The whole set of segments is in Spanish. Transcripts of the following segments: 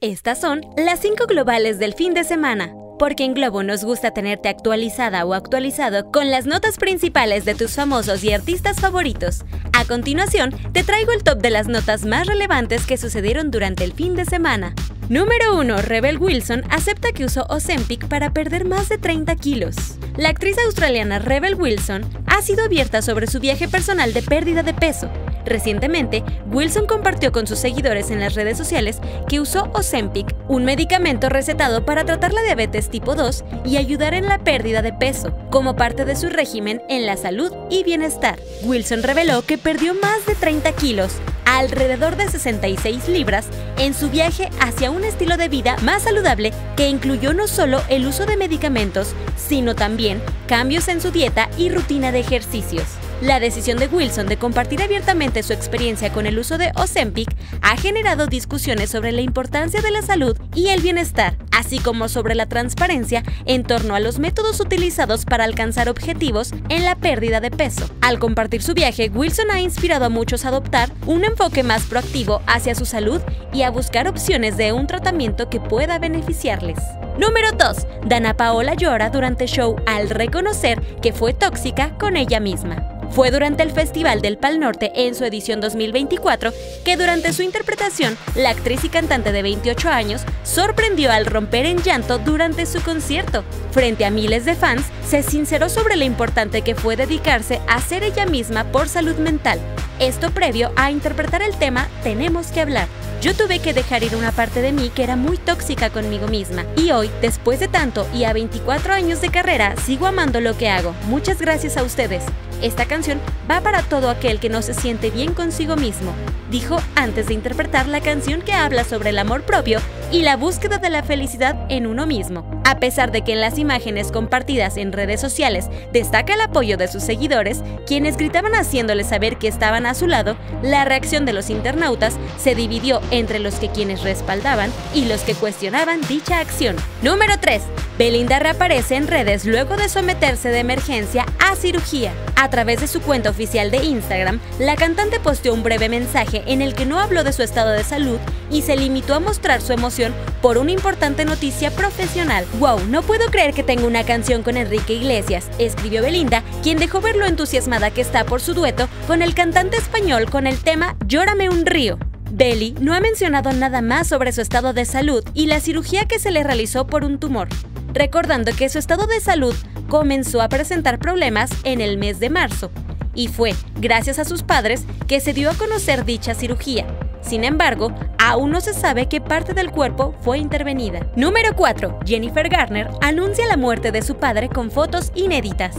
Estas son las 5 globales del fin de semana, porque en Globo nos gusta tenerte actualizada o actualizado con las notas principales de tus famosos y artistas favoritos. A continuación, te traigo el top de las notas más relevantes que sucedieron durante el fin de semana. Número 1. Rebel Wilson acepta que usó Ozempic para perder más de 30 kilos. La actriz australiana Rebel Wilson ha sido abierta sobre su viaje personal de pérdida de peso. Recientemente, Wilson compartió con sus seguidores en las redes sociales que usó Ozempic, un medicamento recetado para tratar la diabetes tipo 2 y ayudar en la pérdida de peso, como parte de su régimen en la salud y bienestar. Wilson reveló que perdió más de 30 kilos, alrededor de 66 libras, en su viaje hacia un estilo de vida más saludable que incluyó no solo el uso de medicamentos, sino también cambios en su dieta y rutina de ejercicios. La decisión de Wilson de compartir abiertamente su experiencia con el uso de Ozempic ha generado discusiones sobre la importancia de la salud y el bienestar, así como sobre la transparencia en torno a los métodos utilizados para alcanzar objetivos en la pérdida de peso. Al compartir su viaje, Wilson ha inspirado a muchos a adoptar un enfoque más proactivo hacia su salud y a buscar opciones de un tratamiento que pueda beneficiarles. Número 2. Dana Paola llora durante show al reconocer que fue tóxica con ella misma. Fue durante el Festival del Pal Norte en su edición 2024 que durante su interpretación, la actriz y cantante de 28 años sorprendió al romper en llanto durante su concierto. Frente a miles de fans, se sinceró sobre lo importante que fue dedicarse a ser ella misma por salud mental. Esto previo a interpretar el tema Tenemos que hablar. Yo tuve que dejar ir una parte de mí que era muy tóxica conmigo misma. Y hoy, después de tanto y a 24 años de carrera, sigo amando lo que hago. Muchas gracias a ustedes. Esta canción va para todo aquel que no se siente bien consigo mismo, dijo antes de interpretar la canción que habla sobre el amor propio y la búsqueda de la felicidad en uno mismo. A pesar de que en las imágenes compartidas en redes sociales destaca el apoyo de sus seguidores, quienes gritaban haciéndole saber que estaban a su lado, la reacción de los internautas se dividió entre los que quienes respaldaban y los que cuestionaban dicha acción. Número 3. Belinda reaparece en redes luego de someterse de emergencia a cirugía. A través de su cuenta oficial de Instagram, la cantante posteó un breve mensaje en el que no habló de su estado de salud y se limitó a mostrar su emoción por una importante noticia profesional. Wow, no puedo creer que tengo una canción con Enrique Iglesias, escribió Belinda, quien dejó ver lo entusiasmada que está por su dueto con el cantante español con el tema Llórame un río. Beli no ha mencionado nada más sobre su estado de salud y la cirugía que se le realizó por un tumor, recordando que su estado de salud comenzó a presentar problemas en el mes de marzo, y fue gracias a sus padres que se dio a conocer dicha cirugía. Sin embargo, aún no se sabe qué parte del cuerpo fue intervenida. Número 4. Jennifer Garner anuncia la muerte de su padre con fotos inéditas.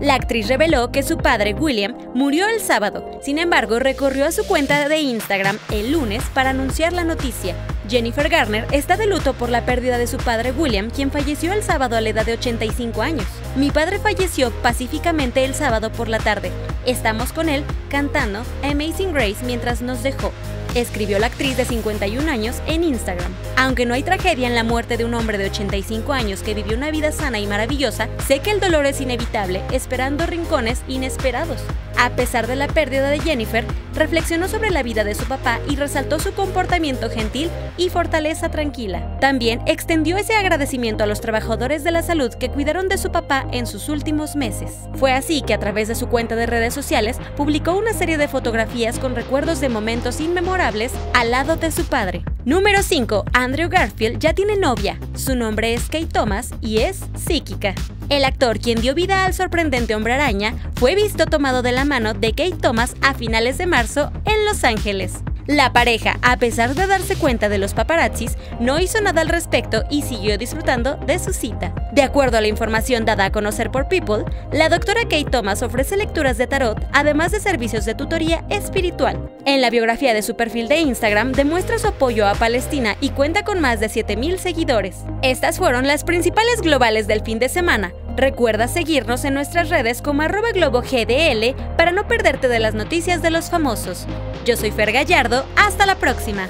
La actriz reveló que su padre, William, murió el sábado. Sin embargo, recorrió a su cuenta de Instagram el lunes para anunciar la noticia. Jennifer Garner está de luto por la pérdida de su padre William, quien falleció el sábado a la edad de 85 años. Mi padre falleció pacíficamente el sábado por la tarde. Estamos con él cantando Amazing Grace mientras nos dejó, escribió la actriz de 51 años en Instagram. Aunque no hay tragedia en la muerte de un hombre de 85 años que vivió una vida sana y maravillosa, sé que el dolor es inevitable, esperando rincones inesperados. A pesar de la pérdida de Jennifer, reflexionó sobre la vida de su papá y resaltó su comportamiento gentil y fortaleza tranquila. También extendió ese agradecimiento a los trabajadores de la salud que cuidaron de su papá en sus últimos meses. Fue así que a través de su cuenta de redes sociales publicó una serie de fotografías con recuerdos de momentos inmemorables al lado de su padre. Número 5. Andrew Garfield ya tiene novia. Su nombre es Kate Thomas y es psíquica. El actor, quien dio vida al sorprendente Hombre Araña, fue visto tomado de la mano de Kate Thomas a finales de marzo en Los Ángeles. La pareja, a pesar de darse cuenta de los paparazzis, no hizo nada al respecto y siguió disfrutando de su cita. De acuerdo a la información dada a conocer por People, la doctora Kate Thomas ofrece lecturas de tarot, además de servicios de tutoría espiritual. En la biografía de su perfil de Instagram demuestra su apoyo a Palestina y cuenta con más de 7,000 seguidores. Estas fueron las principales globales del fin de semana. Recuerda seguirnos en nuestras redes como @GloboGDL para no perderte de las noticias de los famosos. Yo soy Fer Gallardo, hasta la próxima.